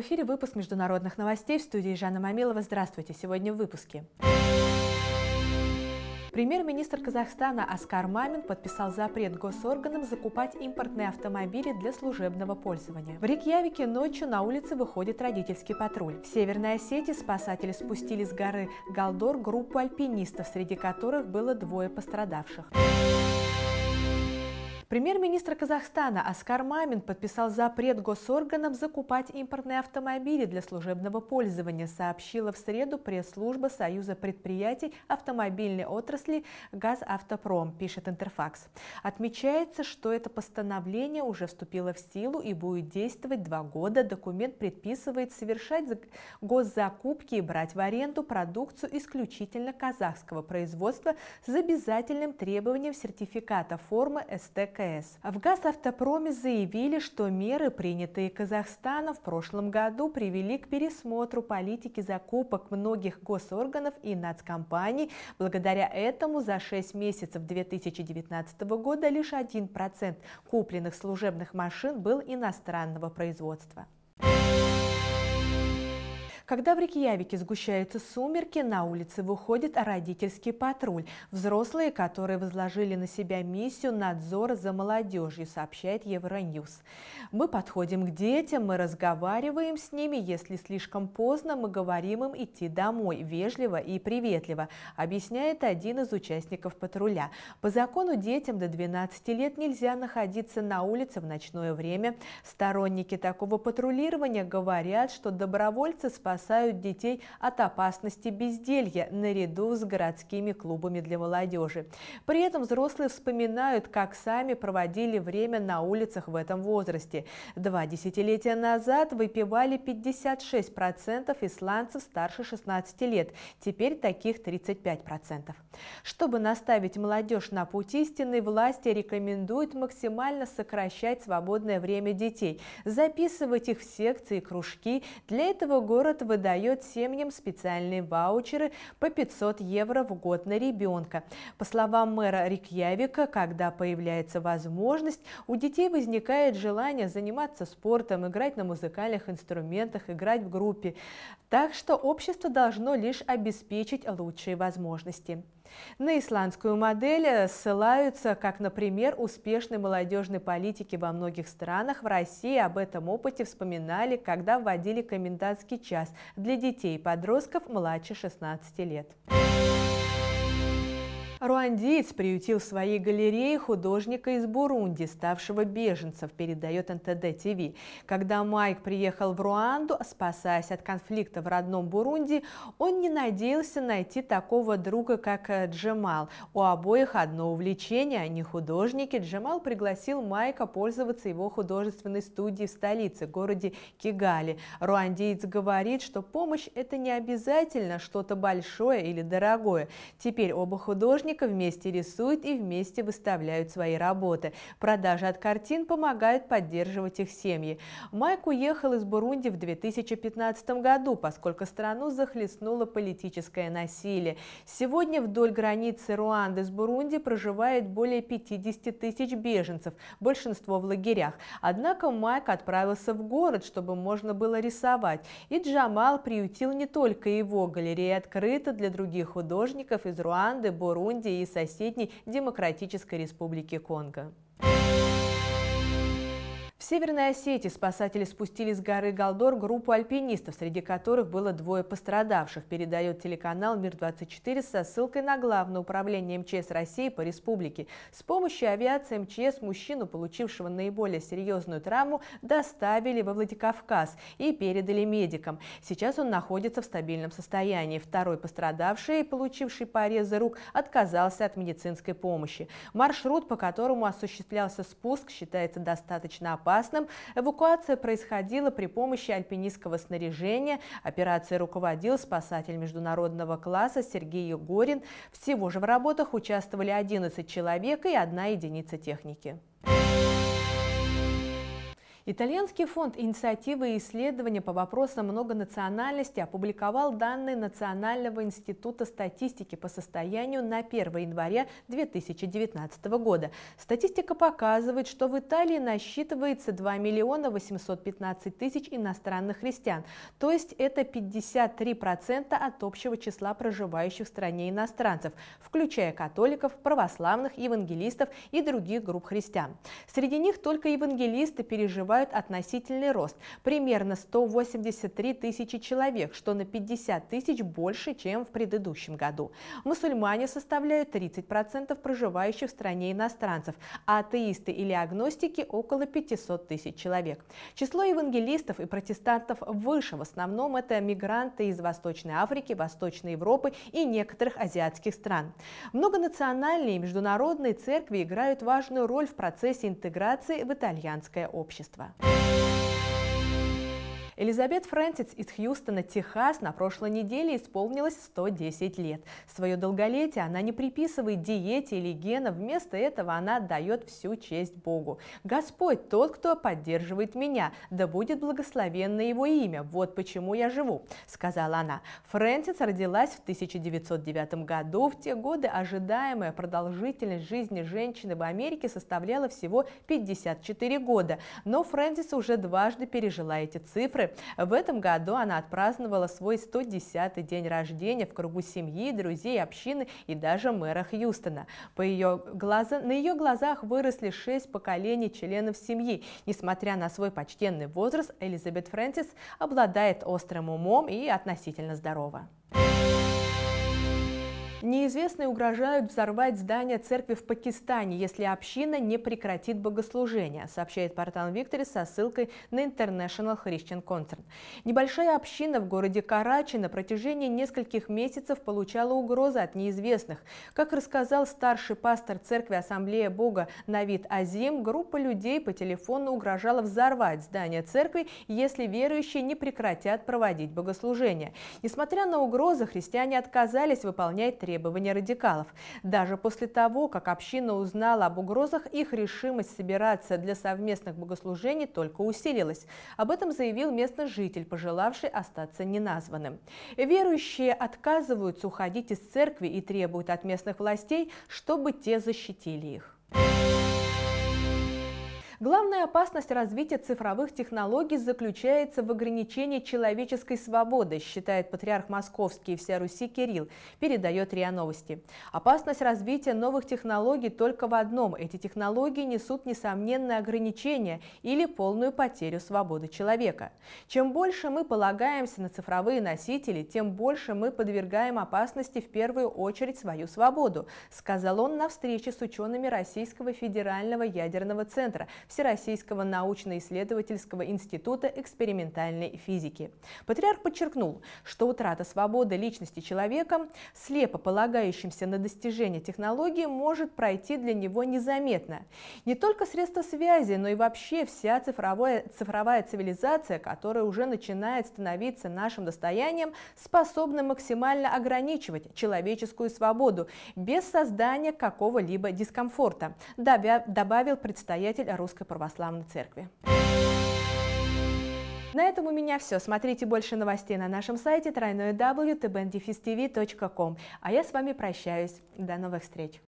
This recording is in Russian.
В эфире выпуск международных новостей, в студии Жанна Мамилова. Здравствуйте! Сегодня в выпуске. Премьер-министр Казахстана Аскар Мамин подписал запрет госорганам закупать импортные автомобили для служебного пользования. В Рейкьявике ночью на улице выходит родительский патруль. В Северной Осетии спасатели спустили с горы Галдор группу альпинистов, среди которых было двое пострадавших. Премьер-министр Казахстана Аскар Мамин подписал запрет госорганам закупать импортные автомобили для служебного пользования, сообщила в среду пресс-служба Союза предприятий автомобильной отрасли «Газавтопром», пишет Интерфакс. Отмечается, что это постановление уже вступило в силу и будет действовать 2 года. Документ предписывает совершать госзакупки и брать в аренду продукцию исключительно казахского производства с обязательным требованием сертификата формы СТК. В Газавтопроме заявили, что меры, принятые Казахстаном в прошлом году, привели к пересмотру политики закупок многих госорганов и нацкомпаний. Благодаря этому за 6 месяцев 2019 года лишь 1% купленных служебных машин был иностранного производства. Когда в Рейкьявике сгущаются сумерки, на улице выходит родительский патруль. Взрослые, которые возложили на себя миссию надзора за молодежью, сообщает Евроньюз. Мы подходим к детям, мы разговариваем с ними. Если слишком поздно, мы говорим им идти домой, вежливо и приветливо, объясняет один из участников патруля. По закону детям до 12 лет нельзя находиться на улице в ночное время. Сторонники такого патрулирования говорят, что добровольцы спасают детей от опасности безделья наряду с городскими клубами для молодежи. При этом взрослые вспоминают, как сами проводили время на улицах в этом возрасте. 2 десятилетия назад выпивали 56% исландцев старше 16 лет, теперь таких 35%. Чтобы наставить молодежь на путь истинной, власти рекомендуют максимально сокращать свободное время детей, записывать их в секции и кружки. Для этого город выдает семьям специальные ваучеры по 500 евро в год на ребенка. По словам мэра Рейкьявика, когда появляется возможность, у детей возникает желание заниматься спортом, играть на музыкальных инструментах, играть в группе. Так что общество должно лишь обеспечить лучшие возможности. На исландскую модель ссылаются, как, например, успешной молодежной политики во многих странах. В России об этом опыте вспоминали, когда вводили комендантский час для детей и подростков младше 16 лет. Руандиец приютил в своей галерее художника из Бурунди, ставшего беженцем, передает НТД-ТВ. Когда Майк приехал в Руанду, спасаясь от конфликта в родном Бурунди, он не надеялся найти такого друга, как Джемал. У обоих одно увлечение, они художники. Джемал пригласил Майка пользоваться его художественной студией в столице, городе Кигали. Руандиец говорит, что помощь – это не обязательно что-то большое или дорогое. Теперь оба художника вместе рисуют и вместе выставляют свои работы. Продажи от картин помогают поддерживать их семьи. Майк уехал из Бурунди в 2015 году, поскольку страну захлестнуло политическое насилие. Сегодня вдоль границы Руанды с Бурунди проживает более 50 тысяч беженцев, большинство в лагерях. Однако Майк отправился в город, чтобы можно было рисовать. И Джамал приютил не только его. Галерея открыта для других художников из Руанды, Бурунди и соседней Демократической Республики Конго. В Северной Осетии спасатели спустили с горы Галдор группу альпинистов, среди которых было двое пострадавших, передает телеканал МИР24 со ссылкой на Главное управление МЧС России по республике. С помощью авиации МЧС мужчину, получившего наиболее серьезную травму, доставили во Владикавказ и передали медикам. Сейчас он находится в стабильном состоянии. Второй пострадавший, получивший порезы рук, отказался от медицинской помощи. Маршрут, по которому осуществлялся спуск, считается достаточно опасным. Эвакуация происходила при помощи альпинистского снаряжения. Операцией руководил спасатель международного класса Сергей Горрин. Всего же в работах участвовали 11 человек и 1 единица техники. Итальянский фонд инициативы и исследования по вопросам многонациональности опубликовал данные Национального института статистики по состоянию на 1 января 2019 года. Статистика показывает, что в Италии насчитывается 2 815 тысяч иностранных христиан, то есть это 53% от общего числа проживающих в стране иностранцев, включая католиков, православных, евангелистов и других групп христиан. Среди них только евангелисты переживают относительный рост – примерно 183 тысячи человек, что на 50 тысяч больше, чем в предыдущем году. Мусульмане составляют 30% проживающих в стране иностранцев, а атеисты или агностики – около 500 тысяч человек. Число евангелистов и протестантов выше, в основном это мигранты из Восточной Африки, Восточной Европы и некоторых азиатских стран. Многонациональные и международные церкви играют важную роль в процессе интеграции в итальянское общество. Элизабет Фрэнсис из Хьюстона, Техас, на прошлой неделе исполнилось 110 лет. Свое долголетие она не приписывает диете или генам, вместо этого она отдает всю честь Богу. «Господь тот, кто поддерживает меня, да будет благословенно его имя, вот почему я живу», – сказала она. Фрэнсис родилась в 1909 году. В те годы ожидаемая продолжительность жизни женщины в Америке составляла всего 54 года, но Фрэнсис уже дважды пережила эти цифры. В этом году она отпраздновала свой 110-й день рождения в кругу семьи, друзей, общины и даже мэра Хьюстона. На ее глазах выросли 6 поколений членов семьи. Несмотря на свой почтенный возраст, Элизабет Фрэнсис обладает острым умом и относительно здорова. Неизвестные угрожают взорвать здание церкви в Пакистане, если община не прекратит богослужение, сообщает портал Виктори со ссылкой на International Christian Concern. Небольшая община в городе Карачи на протяжении нескольких месяцев получала угрозы от неизвестных. Как рассказал старший пастор церкви Ассамблея Бога Навид Азим, группа людей по телефону угрожала взорвать здание церкви, если верующие не прекратят проводить богослужение. Несмотря на угрозы, христиане отказались выполнять требования радикалов. Даже после того, как община узнала об угрозах, их решимость собираться для совместных богослужений только усилилась. Об этом заявил местный житель, пожелавший остаться неназванным. Верующие отказываются уходить из церкви и требуют от местных властей, чтобы те защитили их. Главная опасность развития цифровых технологий заключается в ограничении человеческой свободы, считает патриарх Московский и вся Руси Кирилл, передает РИА Новости. Опасность развития новых технологий только в одном – эти технологии несут несомненные ограничения или полную потерю свободы человека. Чем больше мы полагаемся на цифровые носители, тем больше мы подвергаем опасности в первую очередь свою свободу, сказал он на встрече с учеными Российского федерального ядерного центра, Всероссийского научно-исследовательского института экспериментальной физики. Патриарх подчеркнул, что утрата свободы личности человека, слепо полагающимся на достижение технологии, может пройти для него незаметно. Не только средства связи, но и вообще вся цифровая цивилизация, которая уже начинает становиться нашим достоянием, способна максимально ограничивать человеческую свободу без создания какого-либо дискомфорта, добавил предстоятель Русской православной церкви. На этом у меня все. Смотрите больше новостей на нашем сайте www.tbndefistv.com. А я с вами прощаюсь. До новых встреч.